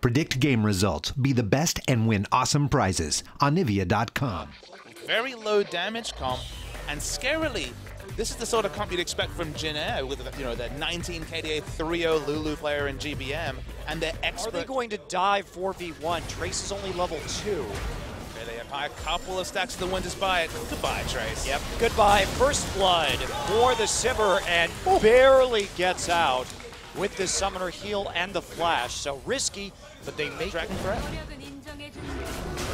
Predict game results, be the best, and win awesome prizes. Onivia.com. Very low damage comp, and scarily, this is the sort of comp you'd expect from Jin Air with, you know, their 19 KDA 3-0 Lulu player in GBM, and their expert. Are they going to dive 4v1? Trace is only level 2. They have a couple of stacks of the wind to buy it. Goodbye, Trace. Yep, goodbye. First blood for the Sivir, and barely gets out with the summoner heal and the flash. So risky, but they make Dragon threat.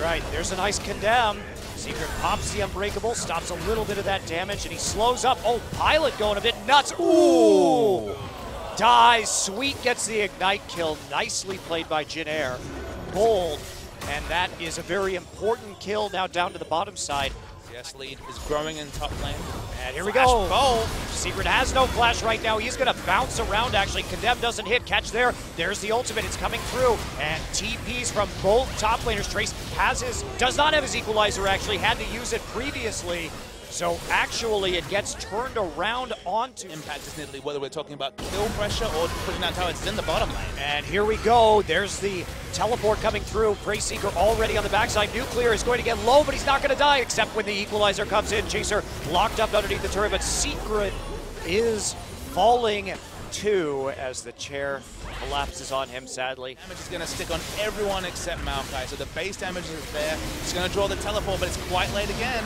Right, there's a nice condemn. Secret pops the Unbreakable, stops a little bit of that damage, and he slows up. Oh, Pilot going a bit nuts. Ooh! Dies. Sweet gets the Ignite kill. Nicely played by Jin Air. Bold. And that is a very important kill now down to the bottom side. CS lead is growing in top lane. And here we go. Bolt. Secret has no flash right now. He's going to bounce around, actually. Condemn doesn't hit. Catch there. There's the ultimate. It's coming through. And TPs from both top laners. Trace has his, does not have his equalizer, actually. Had to use it previously. So actually, it gets turned around onto Impact is nearly whether we're talking about kill pressure or putting down how it's in the bottom lane. And here we go. There's the teleport coming through. Prey Seeker already on the backside. Nuclear is going to get low, but he's not going to die, except when the equalizer comes in. Chaser locked up underneath the turret, but Secret is falling too as the chair collapses on him, sadly. Damage is going to stick on everyone except Maokai. So the base damage is there. It's going to draw the teleport, but it's quite late again.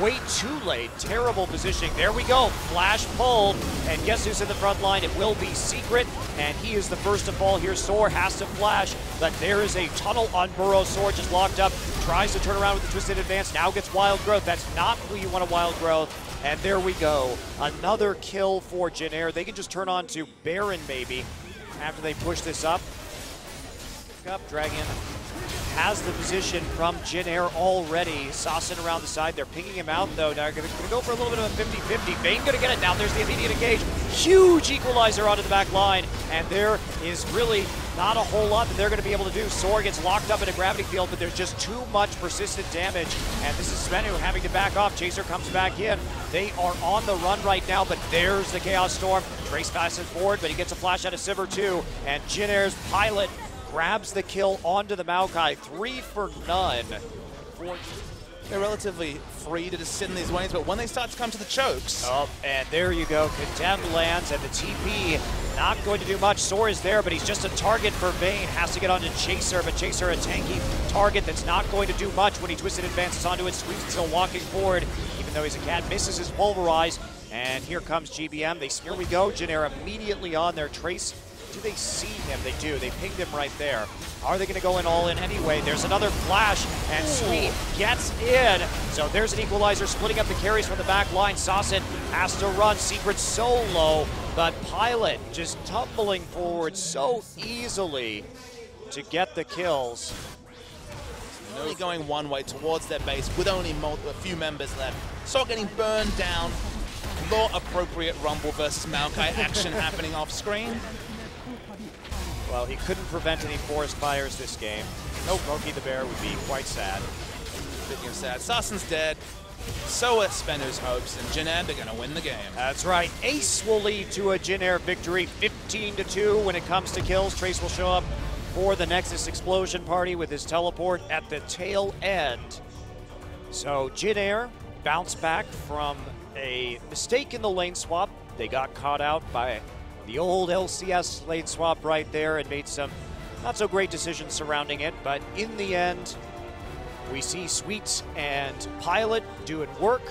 Way too late. Terrible positioning. There we go. Flash pulled. And guess who's in the front line? It will be Secret. And he is the first to fall here. Soar has to flash. But there is a tunnel on Burrow. Soar just locked up. Tries to turn around with the Twisted Advance. Now gets Wild Growth. That's not who you want a Wild Growth. And there we go. Another kill for Jin Air. They can just turn on to Baron, maybe, after they push this up. Dragon has the position from Jin Air already. Sasin around the side. They're picking him out, though. Now they're going to go for a little bit of a 50-50. Vayne going to get it now. There's the immediate engage. Huge equalizer onto the back line. And there is really not a whole lot that they're going to be able to do. Soar gets locked up in a gravity field, but there's just too much persistent damage. And this is SBENU having to back off. Chaser comes back in. They are on the run right now, but there's the Chaos Storm. Trace passes forward, but he gets a flash out of Sivir, too. And Jin Air's Pilot grabs the kill onto the Maokai. 3 for none. They're relatively free to just sit in these lanes, but when they start to come to the chokes. Oh, and there you go. Condemned lands, and the TP not going to do much. Soar is there, but he's just a target for Vayne. Has to get onto Chaser, but Chaser a tanky target that's not going to do much when he twisted advances onto it. Sweet still walking forward, even though he's a cat. Misses his Pulverize, and here comes GBM. Here we go. Jin Air immediately on their Trace. Do they see him? They do. They pinged him right there. Are they going to go in all in anyway? There's another flash, and Sweet gets in. So there's an equalizer splitting up the carries from the back line. Sasin has to run. Secret so low, but Pilot just tumbling forward so easily to get the kills. Only going one way towards their base with only a few members left. So getting burned down. More appropriate Rumble versus Maokai action happening off screen. Well, he couldn't prevent any forest fires this game. No Loki the Bear would be quite sad. Speaking of sad, Sasin's dead. So is SBENU's hopes, and Jin Air are going to win the game. That's right. Ace will lead to a Jin Air victory, 15-2 when it comes to kills. Trace will show up for the Nexus explosion party with his teleport at the tail end. So Jin Air bounce back from a mistake in the lane swap. They got caught out by the old LCS lane swap right there, and made some not so great decisions surrounding it, but in the end, we see Sweet and Pilot doing work.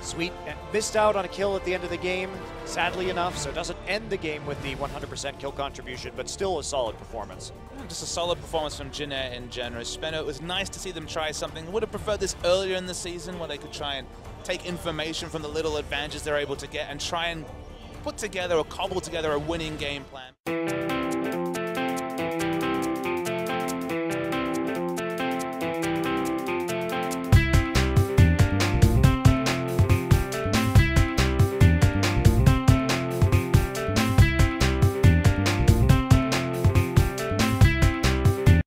Sweet missed out on a kill at the end of the game, sadly enough, so doesn't end the game with the 100% kill contribution, but still a solid performance. Just a solid performance from Jin Air in general. SBENU, it was nice to see them try something. Would have preferred this earlier in the season where they could try and take information from the little advantages they're able to get and try and put together or cobble together a winning game plan.